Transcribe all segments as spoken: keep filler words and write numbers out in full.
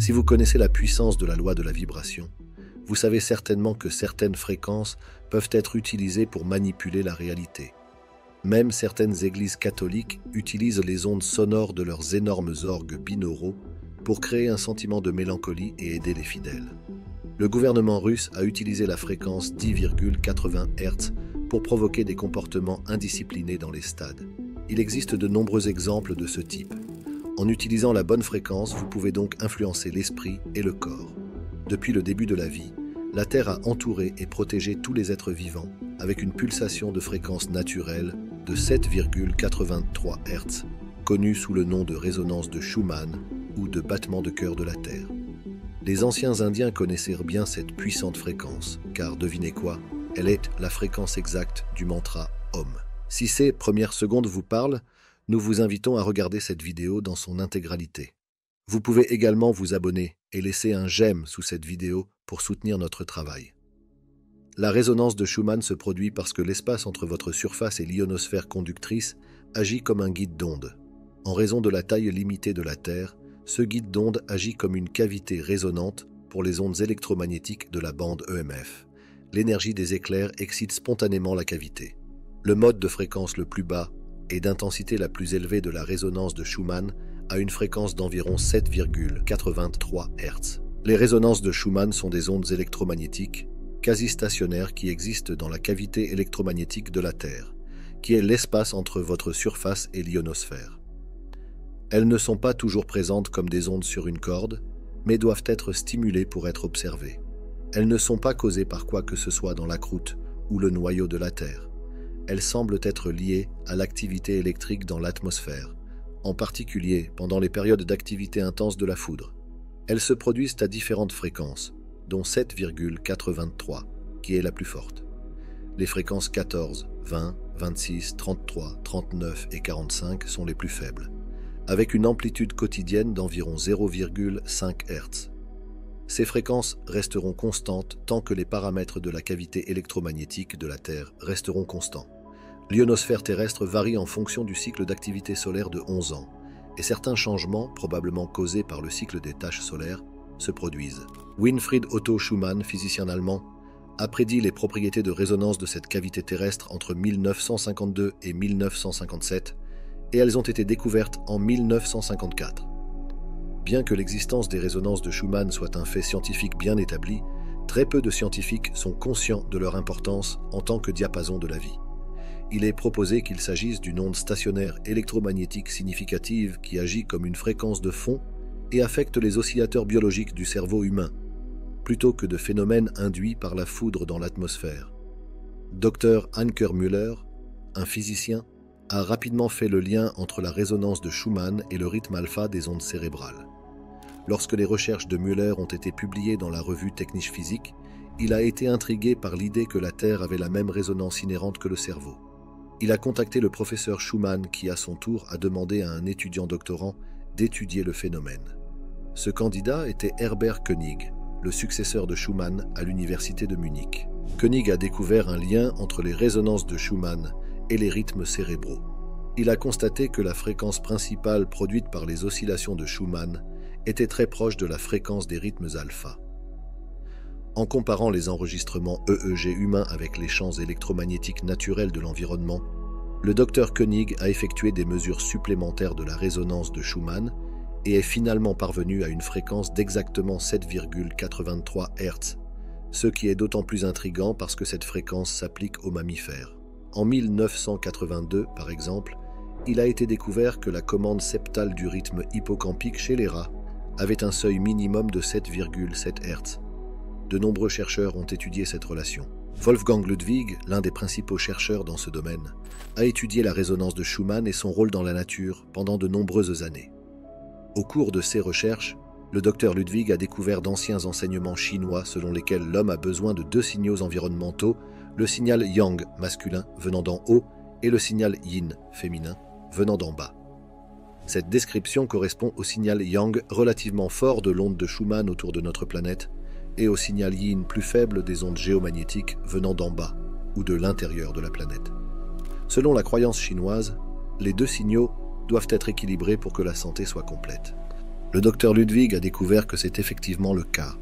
Si vous connaissez la puissance de la loi de la vibration, vous savez certainement que certaines fréquences peuvent être utilisées pour manipuler la réalité. Même certaines églises catholiques utilisent les ondes sonores de leurs énormes orgues binauraux pour créer un sentiment de mélancolie et aider les fidèles. Le gouvernement russe a utilisé la fréquence dix virgule quatre-vingts hertz pour provoquer des comportements indisciplinés dans les stades. Il existe de nombreux exemples de ce type. En utilisant la bonne fréquence, vous pouvez donc influencer l'esprit et le corps. Depuis le début de la vie, la Terre a entouré et protégé tous les êtres vivants avec une pulsation de fréquence naturelle de sept virgule quatre-vingt-trois hertz, connue sous le nom de résonance de Schumann ou de battement de cœur de la Terre. Les anciens Indiens connaissirent bien cette puissante fréquence, car devinez quoi, elle est la fréquence exacte du mantra O M. Si ces premières secondes vous parlent, nous vous invitons à regarder cette vidéo dans son intégralité. Vous pouvez également vous abonner et laisser un j'aime sous cette vidéo pour soutenir notre travail. La résonance de Schumann se produit parce que l'espace entre votre surface et l'ionosphère conductrice agit comme un guide d'onde. En raison de la taille limitée de la Terre, ce guide d'onde agit comme une cavité résonante pour les ondes électromagnétiques de la bande E M F. L'énergie des éclairs excite spontanément la cavité. Le mode de fréquence le plus bas et d'intensité la plus élevée de la résonance de Schumann a une fréquence d'environ sept virgule quatre-vingt-trois hertz. Les résonances de Schumann sont des ondes électromagnétiques quasi stationnaires qui existent dans la cavité électromagnétique de la Terre, qui est l'espace entre votre surface et l'ionosphère. Elles ne sont pas toujours présentes comme des ondes sur une corde, mais doivent être stimulées pour être observées. Elles ne sont pas causées par quoi que ce soit dans la croûte ou le noyau de la Terre. Elles semblent être liées à l'activité électrique dans l'atmosphère, en particulier pendant les périodes d'activité intense de la foudre. Elles se produisent à différentes fréquences, dont sept virgule quatre-vingt-trois, qui est la plus forte. Les fréquences quatorze, vingt, vingt-six, trente-trois, trente-neuf et quarante-cinq sont les plus faibles, avec une amplitude quotidienne d'environ zéro virgule cinq hertz. Ces fréquences resteront constantes tant que les paramètres de la cavité électromagnétique de la Terre resteront constants. L'ionosphère terrestre varie en fonction du cycle d'activité solaire de onze ans, et certains changements, probablement causés par le cycle des taches solaires, se produisent. Winfried Otto Schumann, physicien allemand, a prédit les propriétés de résonance de cette cavité terrestre entre mille neuf cent cinquante-deux et mille neuf cent cinquante-sept, et elles ont été découvertes en mille neuf cent cinquante-quatre. Bien que l'existence des résonances de Schumann soit un fait scientifique bien établi, très peu de scientifiques sont conscients de leur importance en tant que diapason de la vie. Il est proposé qu'il s'agisse d'une onde stationnaire électromagnétique significative qui agit comme une fréquence de fond et affecte les oscillateurs biologiques du cerveau humain, plutôt que de phénomènes induits par la foudre dans l'atmosphère. Docteur Anker Müller, un physicien, a rapidement fait le lien entre la résonance de Schumann et le rythme alpha des ondes cérébrales. Lorsque les recherches de Müller ont été publiées dans la revue Technische Physik, il a été intrigué par l'idée que la Terre avait la même résonance inhérente que le cerveau. Il a contacté le professeur Schumann qui, à son tour, a demandé à un étudiant doctorant d'étudier le phénomène. Ce candidat était Herbert König, le successeur de Schumann à l'université de Munich. König a découvert un lien entre les résonances de Schumann et les rythmes cérébraux. Il a constaté que la fréquence principale produite par les oscillations de Schumann était très proche de la fréquence des rythmes alpha. En comparant les enregistrements E E G humains avec les champs électromagnétiques naturels de l'environnement, le docteur König a effectué des mesures supplémentaires de la résonance de Schumann et est finalement parvenu à une fréquence d'exactement sept virgule quatre-vingt-trois hertz, ce qui est d'autant plus intriguant parce que cette fréquence s'applique aux mammifères. En mille neuf cent quatre-vingt-deux, par exemple, il a été découvert que la commande septale du rythme hippocampique chez les rats avait un seuil minimum de sept virgule sept hertz. De nombreux chercheurs ont étudié cette relation. Wolfgang Ludwig, l'un des principaux chercheurs dans ce domaine, a étudié la résonance de Schumann et son rôle dans la nature pendant de nombreuses années. Au cours de ses recherches, le docteur Ludwig a découvert d'anciens enseignements chinois selon lesquels l'homme a besoin de deux signaux environnementaux, le signal yang masculin venant d'en haut et le signal yin féminin venant d'en bas. Cette description correspond au signal yang relativement fort de l'onde de Schumann autour de notre planète et au signal yin plus faible des ondes géomagnétiques venant d'en bas ou de l'intérieur de la planète. Selon la croyance chinoise, les deux signaux doivent être équilibrés pour que la santé soit complète. Le docteur Ludwig a découvert que c'est effectivement le cas.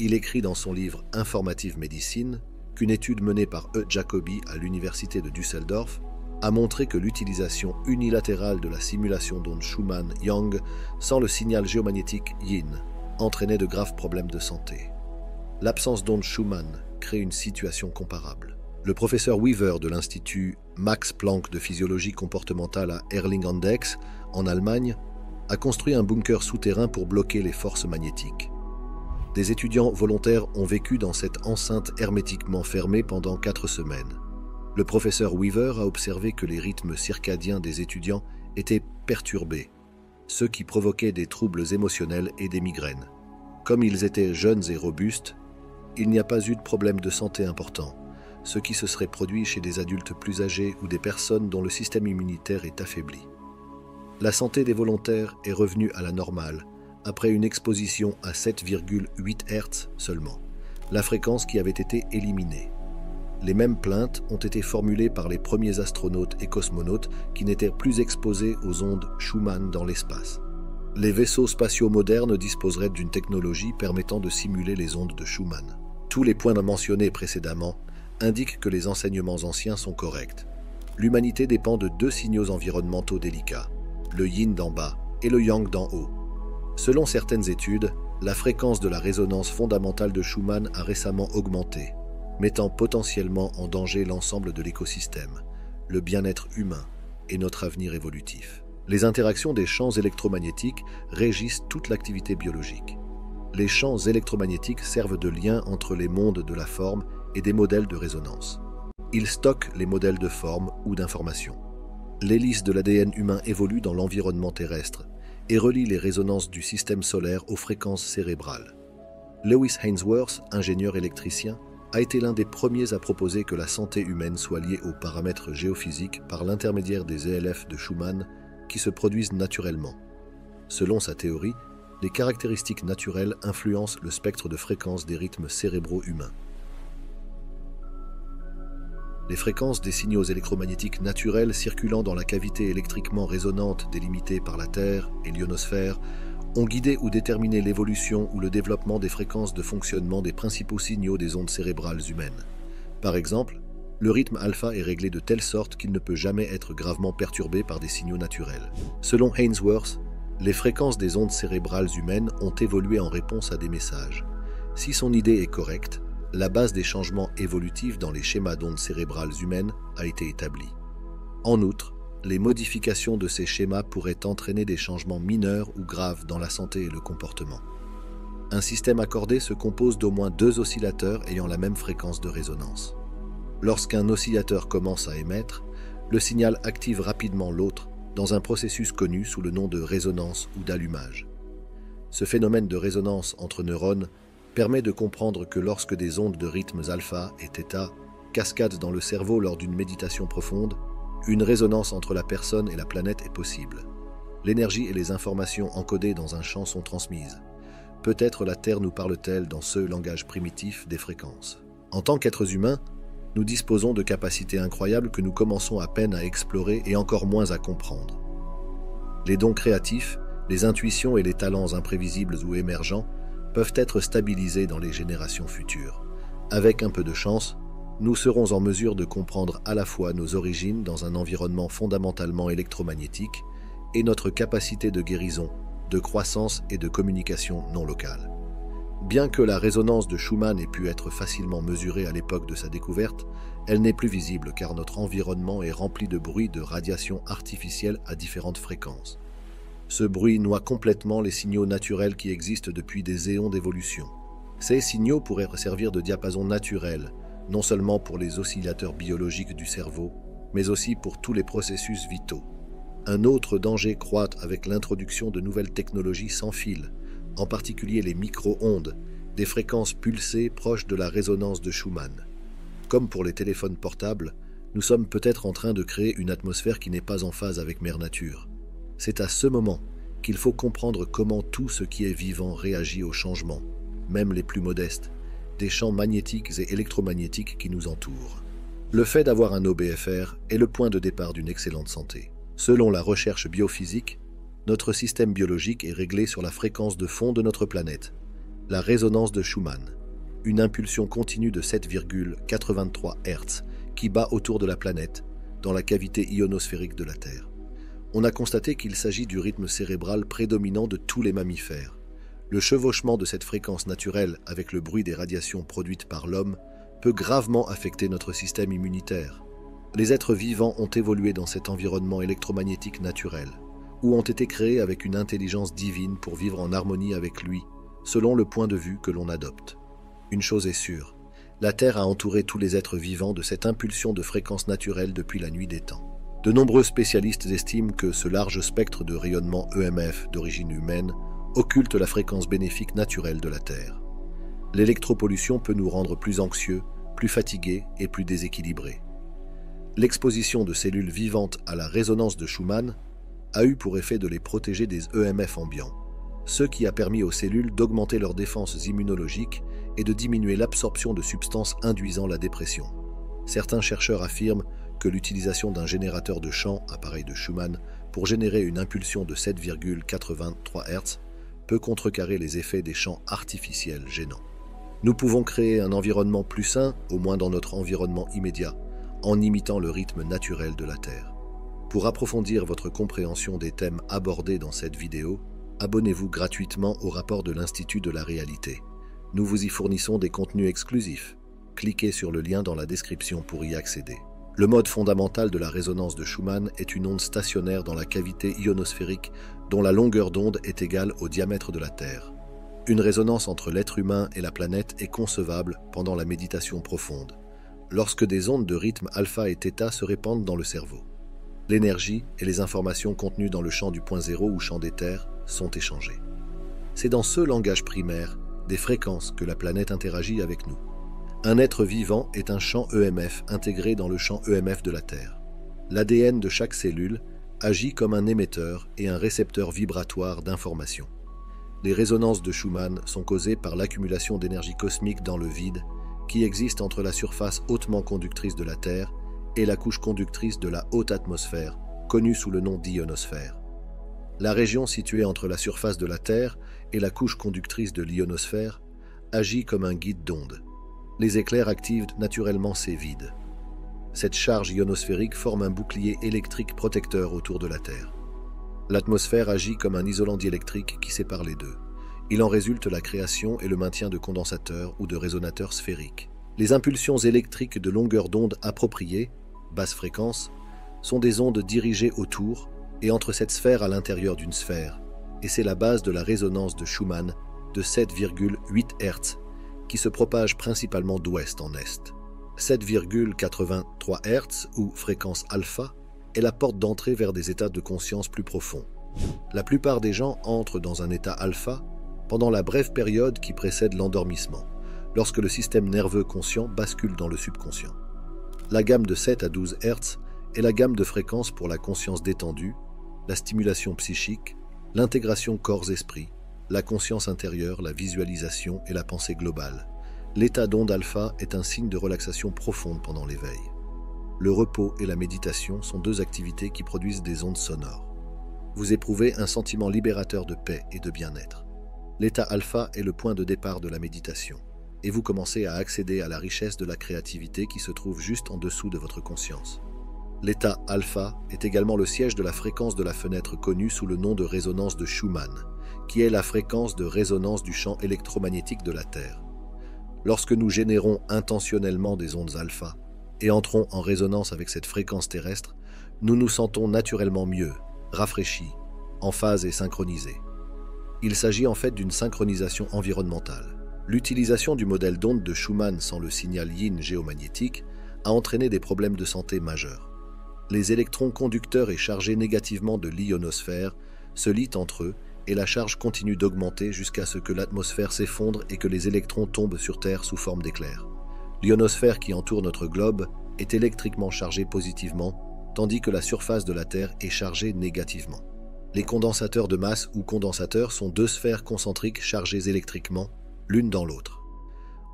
Il écrit dans son livre « Informative Médecine » qu'une étude menée par E. Jacobi à l'université de Düsseldorf a montré que l'utilisation unilatérale de la simulation d'ondes Schumann-Yang sans le signal géomagnétique Yin entraînait de graves problèmes de santé. L'absence d'ondes Schumann crée une situation comparable. Le professeur Weaver de l'Institut Max Planck de physiologie comportementale à Erlangen-Dex, en Allemagne, a construit un bunker souterrain pour bloquer les forces magnétiques. Des étudiants volontaires ont vécu dans cette enceinte hermétiquement fermée pendant quatre semaines. Le professeur Weaver a observé que les rythmes circadiens des étudiants étaient perturbés, ce qui provoquait des troubles émotionnels et des migraines. Comme ils étaient jeunes et robustes, il n'y a pas eu de problème de santé important, ce qui se serait produit chez des adultes plus âgés ou des personnes dont le système immunitaire est affaibli. La santé des volontaires est revenue à la normale, après une exposition à sept virgule huit hertz seulement, la fréquence qui avait été éliminée. Les mêmes plaintes ont été formulées par les premiers astronautes et cosmonautes qui n'étaient plus exposés aux ondes Schumann dans l'espace. Les vaisseaux spatiaux modernes disposeraient d'une technologie permettant de simuler les ondes de Schumann. Tous les points mentionnés précédemment indiquent que les enseignements anciens sont corrects. L'humanité dépend de deux signaux environnementaux délicats, le yin d'en bas et le yang d'en haut. Selon certaines études, la fréquence de la résonance fondamentale de Schumann a récemment augmenté, mettant potentiellement en danger l'ensemble de l'écosystème, le bien-être humain et notre avenir évolutif. Les interactions des champs électromagnétiques régissent toute l'activité biologique. Les champs électromagnétiques servent de lien entre les mondes de la forme et des modèles de résonance. Ils stockent les modèles de forme ou d'information. L'hélice de l'A D N humain évolue dans l'environnement terrestre et relie les résonances du système solaire aux fréquences cérébrales. Lewis Hainsworth, ingénieur électricien, a été l'un des premiers à proposer que la santé humaine soit liée aux paramètres géophysiques par l'intermédiaire des E L F de Schumann qui se produisent naturellement. Selon sa théorie, les caractéristiques naturelles influencent le spectre de fréquences des rythmes cérébraux humains. Les fréquences des signaux électromagnétiques naturels circulant dans la cavité électriquement résonante délimitée par la Terre et l'ionosphère ont guidé ou déterminé l'évolution ou le développement des fréquences de fonctionnement des principaux signaux des ondes cérébrales humaines. Par exemple, le rythme alpha est réglé de telle sorte qu'il ne peut jamais être gravement perturbé par des signaux naturels. Selon Hainsworth, les fréquences des ondes cérébrales humaines ont évolué en réponse à des messages. Si son idée est correcte, la base des changements évolutifs dans les schémas d'ondes cérébrales humaines a été établie. En outre, les modifications de ces schémas pourraient entraîner des changements mineurs ou graves dans la santé et le comportement. Un système accordé se compose d'au moins deux oscillateurs ayant la même fréquence de résonance. Lorsqu'un oscillateur commence à émettre, le signal active rapidement l'autre dans un processus connu sous le nom de résonance ou d'allumage. Ce phénomène de résonance entre neurones permet de comprendre que lorsque des ondes de rythmes alpha et θ cascadent dans le cerveau lors d'une méditation profonde, une résonance entre la personne et la planète est possible. L'énergie et les informations encodées dans un champ sont transmises. Peut-être la Terre nous parle-t-elle dans ce langage primitif des fréquences. En tant qu'êtres humains, nous disposons de capacités incroyables que nous commençons à peine à explorer et encore moins à comprendre. Les dons créatifs, les intuitions et les talents imprévisibles ou émergents peuvent être stabilisés dans les générations futures. Avec un peu de chance, nous serons en mesure de comprendre à la fois nos origines dans un environnement fondamentalement électromagnétique et notre capacité de guérison, de croissance et de communication non locale. Bien que la résonance de Schumann ait pu être facilement mesurée à l'époque de sa découverte, elle n'est plus visible car notre environnement est rempli de bruit de radiation artificielle à différentes fréquences. Ce bruit noie complètement les signaux naturels qui existent depuis des éons d'évolution. Ces signaux pourraient servir de diapason naturel, non seulement pour les oscillateurs biologiques du cerveau, mais aussi pour tous les processus vitaux. Un autre danger croît avec l'introduction de nouvelles technologies sans fil, en particulier les micro-ondes, des fréquences pulsées proches de la résonance de Schumann. Comme pour les téléphones portables, nous sommes peut-être en train de créer une atmosphère qui n'est pas en phase avec Mère Nature. C'est à ce moment qu'il faut comprendre comment tout ce qui est vivant réagit aux changements, même les plus modestes, des champs magnétiques et électromagnétiques qui nous entourent. Le fait d'avoir un O B F R est le point de départ d'une excellente santé. Selon la recherche biophysique, notre système biologique est réglé sur la fréquence de fond de notre planète, la résonance de Schumann, une impulsion continue de sept virgule quatre-vingt-trois hertz qui bat autour de la planète, dans la cavité ionosphérique de la Terre. On a constaté qu'il s'agit du rythme cérébral prédominant de tous les mammifères. Le chevauchement de cette fréquence naturelle avec le bruit des radiations produites par l'homme peut gravement affecter notre système immunitaire. Les êtres vivants ont évolué dans cet environnement électromagnétique naturel, ou ont été créés avec une intelligence divine pour vivre en harmonie avec lui, selon le point de vue que l'on adopte. Une chose est sûre, la Terre a entouré tous les êtres vivants de cette impulsion de fréquence naturelle depuis la nuit des temps. De nombreux spécialistes estiment que ce large spectre de rayonnement E M F d'origine humaine occulte la fréquence bénéfique naturelle de la Terre. L'électropollution peut nous rendre plus anxieux, plus fatigués et plus déséquilibrés. L'exposition de cellules vivantes à la résonance de Schumann a eu pour effet de les protéger des E M F ambiants, ce qui a permis aux cellules d'augmenter leurs défenses immunologiques et de diminuer l'absorption de substances induisant la dépression. Certains chercheurs affirment que l'utilisation d'un générateur de champ, appareil de Schumann, pour générer une impulsion de sept virgule quatre-vingt-trois hertz peut contrecarrer les effets des champs artificiels gênants. Nous pouvons créer un environnement plus sain, au moins dans notre environnement immédiat, en imitant le rythme naturel de la Terre. Pour approfondir votre compréhension des thèmes abordés dans cette vidéo, abonnez-vous gratuitement au rapport de l'Institut de la Réalité. Nous vous y fournissons des contenus exclusifs. Cliquez sur le lien dans la description pour y accéder. Le mode fondamental de la résonance de Schumann est une onde stationnaire dans la cavité ionosphérique dont la longueur d'onde est égale au diamètre de la Terre. Une résonance entre l'être humain et la planète est concevable pendant la méditation profonde, lorsque des ondes de rythme alpha et θ se répandent dans le cerveau. L'énergie et les informations contenues dans le champ du point zéro ou champ des terres sont échangées. C'est dans ce langage primaire des fréquences que la planète interagit avec nous. Un être vivant est un champ E M F intégré dans le champ E M F de la Terre. L'A D N de chaque cellule agit comme un émetteur et un récepteur vibratoire d'informations. Les résonances de Schumann sont causées par l'accumulation d'énergie cosmique dans le vide qui existe entre la surface hautement conductrice de la Terre et la couche conductrice de la haute atmosphère, connue sous le nom d'ionosphère. La région située entre la surface de la Terre et la couche conductrice de l'ionosphère agit comme un guide d'onde. Les éclairs activent naturellement ces vides. Cette charge ionosphérique forme un bouclier électrique protecteur autour de la Terre. L'atmosphère agit comme un isolant diélectrique qui sépare les deux. Il en résulte la création et le maintien de condensateurs ou de résonateurs sphériques. Les impulsions électriques de longueur d'onde appropriées, basse fréquence, sont des ondes dirigées autour et entre cette sphère à l'intérieur d'une sphère, et c'est la base de la résonance de Schumann de sept virgule huit hertz, qui se propage principalement d'ouest en est. sept virgule quatre-vingt-trois hertz, ou fréquence alpha, est la porte d'entrée vers des états de conscience plus profonds. La plupart des gens entrent dans un état alpha pendant la brève période qui précède l'endormissement, lorsque le système nerveux conscient bascule dans le subconscient. La gamme de sept à douze hertz est la gamme de fréquences pour la conscience détendue, la stimulation psychique, l'intégration corps-esprit, la conscience intérieure, la visualisation et la pensée globale. L'état d'onde alpha est un signe de relaxation profonde pendant l'éveil. Le repos et la méditation sont deux activités qui produisent des ondes sonores. Vous éprouvez un sentiment libérateur de paix et de bien-être. L'état alpha est le point de départ de la méditation, et vous commencez à accéder à la richesse de la créativité qui se trouve juste en dessous de votre conscience. L'état alpha est également le siège de la fréquence de la fenêtre connue sous le nom de résonance de Schumann, qui est la fréquence de résonance du champ électromagnétique de la Terre. Lorsque nous générons intentionnellement des ondes alpha et entrons en résonance avec cette fréquence terrestre, nous nous sentons naturellement mieux, rafraîchis, en phase et synchronisés. Il s'agit en fait d'une synchronisation environnementale. L'utilisation du modèle d'onde de Schumann sans le signal yin géomagnétique a entraîné des problèmes de santé majeurs. Les électrons conducteurs et chargés négativement de l'ionosphère se lient entre eux et la charge continue d'augmenter jusqu'à ce que l'atmosphère s'effondre et que les électrons tombent sur Terre sous forme d'éclairs. L'ionosphère qui entoure notre globe est électriquement chargée positivement, tandis que la surface de la Terre est chargée négativement. Les condensateurs de masse ou condensateurs sont deux sphères concentriques chargées électriquement, l'une dans l'autre.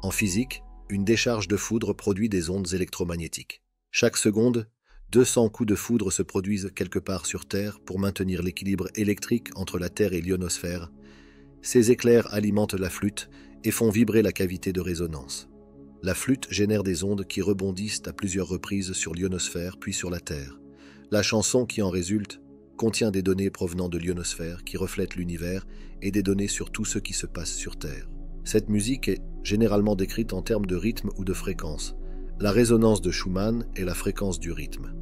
En physique, une décharge de foudre produit des ondes électromagnétiques. Chaque seconde, deux cents coups de foudre se produisent quelque part sur Terre pour maintenir l'équilibre électrique entre la Terre et l'ionosphère. Ces éclairs alimentent la flûte et font vibrer la cavité de résonance. La flûte génère des ondes qui rebondissent à plusieurs reprises sur l'ionosphère puis sur la Terre. La chanson qui en résulte contient des données provenant de l'ionosphère qui reflètent l'univers et des données sur tout ce qui se passe sur Terre. Cette musique est généralement décrite en termes de rythme ou de fréquence. La résonance de Schumann est la fréquence du rythme.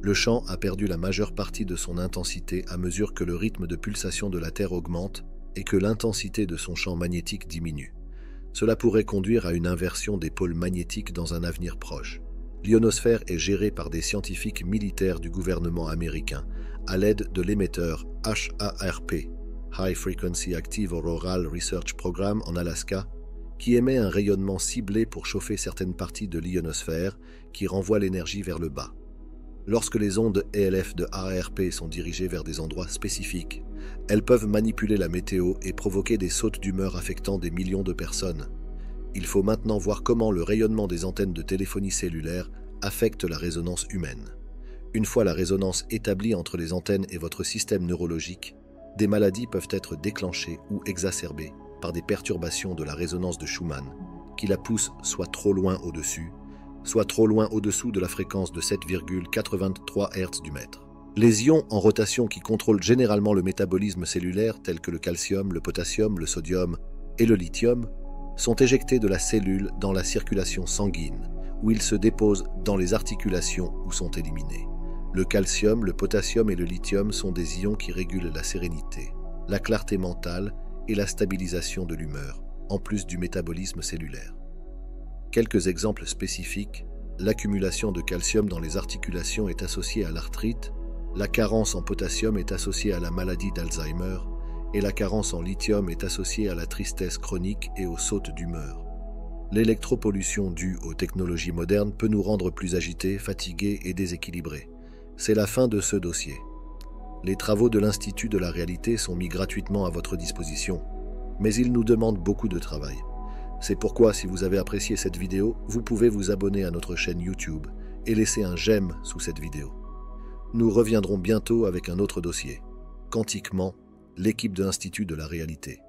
Le chant a perdu la majeure partie de son intensité à mesure que le rythme de pulsation de la Terre augmente et que l'intensité de son champ magnétique diminue. Cela pourrait conduire à une inversion des pôles magnétiques dans un avenir proche. L'ionosphère est gérée par des scientifiques militaires du gouvernement américain à l'aide de l'émetteur HAARP, High Frequency Active Auroral Research Program en Alaska, qui émet un rayonnement ciblé pour chauffer certaines parties de l'ionosphère qui renvoie l'énergie vers le bas. Lorsque les ondes E L F de HAARP sont dirigées vers des endroits spécifiques, elles peuvent manipuler la météo et provoquer des sautes d'humeur affectant des millions de personnes. Il faut maintenant voir comment le rayonnement des antennes de téléphonie cellulaire affecte la résonance humaine. Une fois la résonance établie entre les antennes et votre système neurologique, des maladies peuvent être déclenchées ou exacerbées par des perturbations de la résonance de Schumann, qui la poussent soit trop loin au-dessus, soit trop loin au-dessous de la fréquence de sept virgule quatre-vingt-trois hertz du mètre. Les ions en rotation qui contrôlent généralement le métabolisme cellulaire, tels que le calcium, le potassium, le sodium et le lithium, sont éjectés de la cellule dans la circulation sanguine, où ils se déposent dans les articulations où sont éliminés. Le calcium, le potassium et le lithium sont des ions qui régulent la sérénité, la clarté mentale et la stabilisation de l'humeur, en plus du métabolisme cellulaire. Quelques exemples spécifiques, l'accumulation de calcium dans les articulations est associée à l'arthrite, la carence en potassium est associée à la maladie d'Alzheimer et la carence en lithium est associée à la tristesse chronique et aux sautes d'humeur. L'électropollution due aux technologies modernes peut nous rendre plus agités, fatigués et déséquilibrés. C'est la fin de ce dossier. Les travaux de l'Institut de la Réalité sont mis gratuitement à votre disposition, mais ils nous demandent beaucoup de travail. C'est pourquoi, si vous avez apprécié cette vidéo, vous pouvez vous abonner à notre chaîne YouTube et laisser un j'aime sous cette vidéo. Nous reviendrons bientôt avec un autre dossier. Quantiquement, l'équipe de l'Institut de la Réalité.